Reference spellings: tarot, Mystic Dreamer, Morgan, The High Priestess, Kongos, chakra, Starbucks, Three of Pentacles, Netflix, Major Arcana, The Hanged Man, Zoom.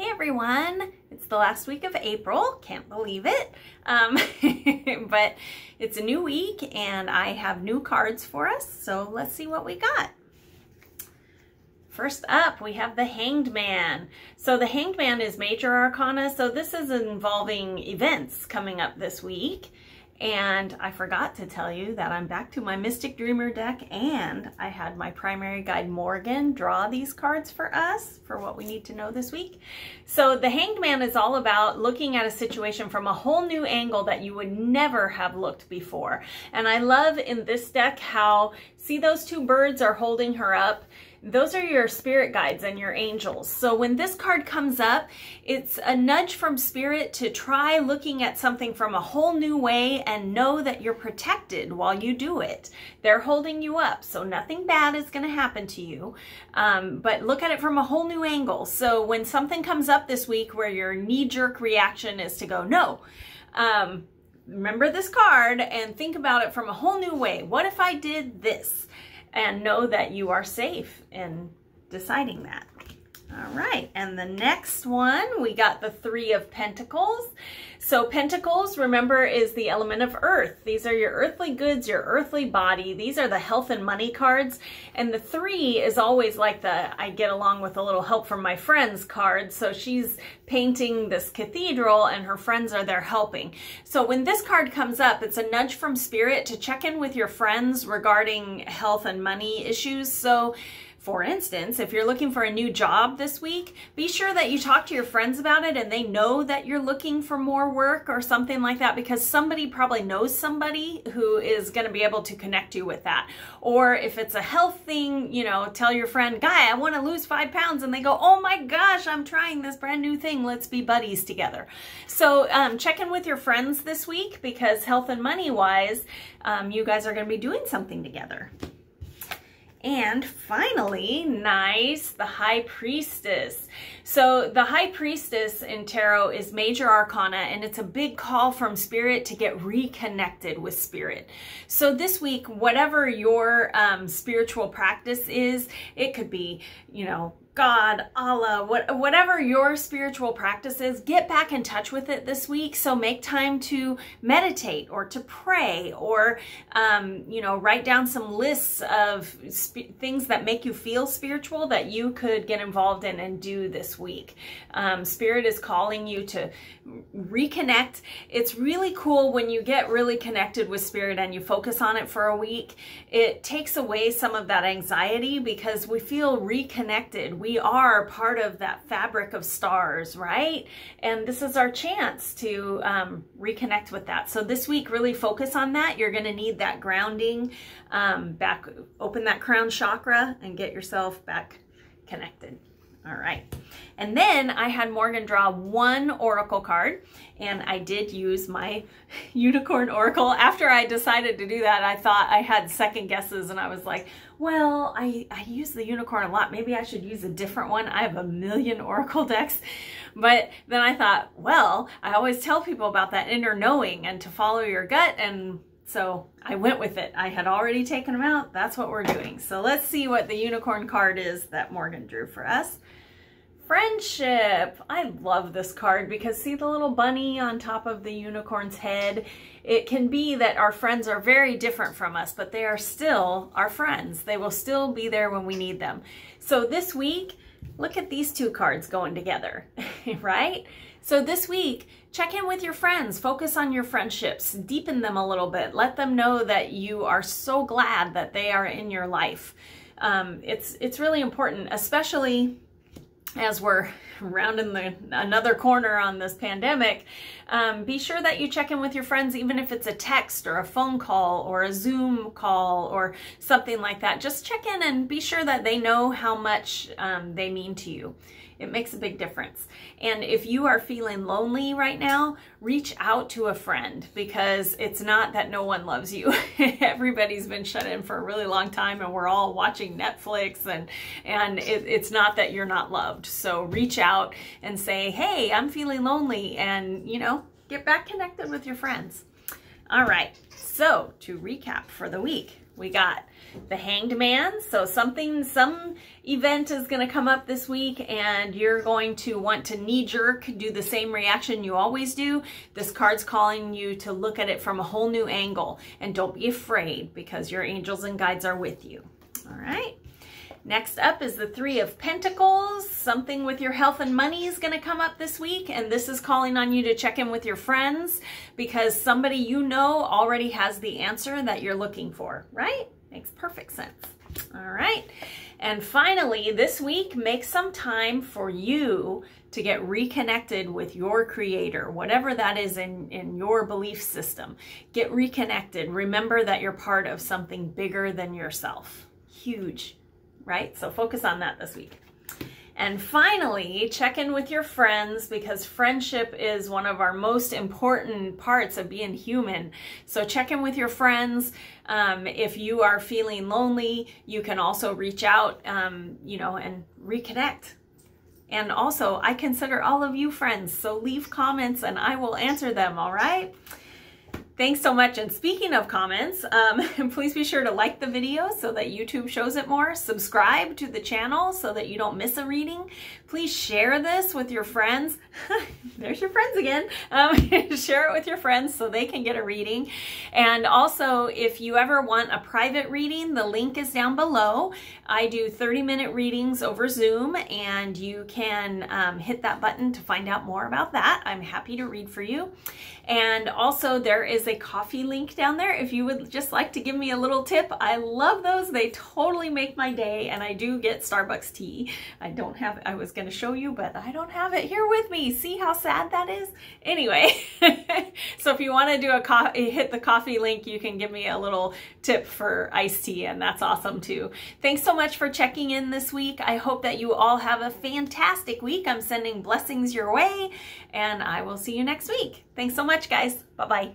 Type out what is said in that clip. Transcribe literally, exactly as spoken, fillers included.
Hey everyone, it's the last week of April, can't believe it, um, but it's a new week and I have new cards for us, so let's see what we got. First up, we have the Hanged Man. So the Hanged Man is Major Arcana, so this is involving events coming up this week. And I forgot to tell you that I'm back to my Mystic Dreamer deck, and I had my primary guide Morgan draw these cards for us for what we need to know this week. So the Hanged Man is all about looking at a situation from a whole new angle that you would never have looked before. And I love in this deck how, see those two birds are holding her up? Those are your spirit guides and your angels. So when this card comes up, it's a nudge from spirit to try looking at something from a whole new way and know that you're protected while you do it. They're holding you up, so nothing bad is going to happen to you, um, but look at it from a whole new angle. So when something comes up this week where your knee-jerk reaction is to go, no, um, remember this card and think about it from a whole new way. What if I did this? And know that you are safe in deciding that. All right, and the next one, we got the Three of Pentacles. So Pentacles, remember, is the element of earth. These are your earthly goods, your earthly body. These are the health and money cards. And the three is always like the I get along with a little help from my friends card. So she's painting this cathedral and her friends are there helping. So when this card comes up, it's a nudge from spirit to check in with your friends regarding health and money issues. So for instance, if you're looking for a new job this week, be sure that you talk to your friends about it and they know that you're looking for more work or something like that, because somebody probably knows somebody who is going to be able to connect you with that. Or if it's a health thing, you know, tell your friend, guy, I want to lose five pounds. And they go, oh my gosh, I'm trying this brand new thing. Let's be buddies together. So um, check in with your friends this week, because health and money wise, um, you guys are going to be doing something together. And finally, nice, the High Priestess. So the High Priestess in tarot is Major Arcana, and it's a big call from spirit to get reconnected with spirit. So this week, whatever your um, spiritual practice is, it could be, you know, God, Allah, what, whatever your spiritual practice is, get back in touch with it this week. So make time to meditate or to pray or, um, you know, write down some lists of things that make you feel spiritual that you could get involved in and do this week. Um, spirit is calling you to reconnect. It's really cool when you get really connected with spirit and you focus on it for a week. It takes away some of that anxiety because we feel reconnected. We We are part of that fabric of stars, right? And this is our chance to um, reconnect with that. So this week, really focus on that. You're going to need that grounding um, back, open that crown chakra and get yourself back connected. All right. And then I had Morgan draw one oracle card, and I did use my unicorn oracle. After I decided to do that, I thought I had second guesses, and I was like, well, I, I use the unicorn a lot. Maybe I should use a different one. I have a million oracle decks. But then I thought, well, I always tell people about that inner knowing and to follow your gut, and so I went with it. I had already taken them out. That's what we're doing. So let's see what the unicorn card is that Morgan drew for us. Friendship. I love this card because see the little bunny on top of the unicorn's head? It can be that our friends are very different from us, but they are still our friends. They will still be there when we need them. So this week, look at these two cards going together, right? So this week, check in with your friends, focus on your friendships, deepen them a little bit. Let them know that you are so glad that they are in your life. Um, it's, it's really important, especially as we're rounding the, another corner on this pandemic, um, be sure that you check in with your friends, even if it's a text or a phone call or a Zoom call or something like that. Just check in and be sure that they know how much um, they mean to you. It makes a big difference. And if you are feeling lonely right now, reach out to a friend, because it's not that no one loves you. Everybody's been shut in for a really long time and we're all watching Netflix, and, and it, it's not that you're not loved. So reach out and say, hey, I'm feeling lonely, and, you know, get back connected with your friends. All right, so to recap for the week, We got the Hanged Man. So something, some event is going to come up this week and you're going to want to knee jerk, do the same reaction you always do. This card's calling you to look at it from a whole new angle, and don't be afraid because your angels and guides are with you. All right. Next up is the Three of Pentacles. Something with your health and money is going to come up this week, and this is calling on you to check in with your friends because somebody you know already has the answer that you're looking for, right? Makes perfect sense. All right. And finally, this week, make some time for you to get reconnected with your creator, whatever that is in, in your belief system. Get reconnected. Remember that you're part of something bigger than yourself. Huge. Right? So focus on that this week. And finally, check in with your friends because friendship is one of our most important parts of being human. So check in with your friends. Um, if you are feeling lonely, you can also reach out, um, you know, and reconnect. And also, I consider all of you friends, so leave comments and I will answer them, all right? Thanks so much, and speaking of comments, um, please be sure to like the video so that YouTube shows it more. Subscribe to the channel so that you don't miss a reading. Please share this with your friends. There's your friends again. Um, share it with your friends so they can get a reading. And also, if you ever want a private reading, the link is down below. I do thirty minute readings over Zoom, and you can um, hit that button to find out more about that. I'm happy to read for you. And also, there is a coffee link down there if you would just like to give me a little tip. I love those. They totally make my day, and I do get Starbucks tea. I don't have, I was going to show you, but I don't have it here with me. See how sad that is? Anyway, so if you want to do a coffee, hit the coffee link, you can give me a little tip for iced tea, and that's awesome too. Thanks so much for checking in this week. I hope that you all have a fantastic week. I'm sending blessings your way, and I will see you next week. Thanks so much, guys. Bye-bye.